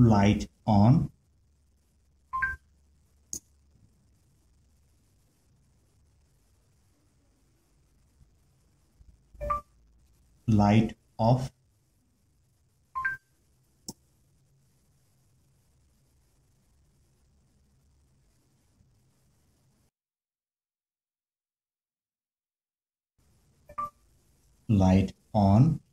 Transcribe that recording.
light on. Light off. Light on.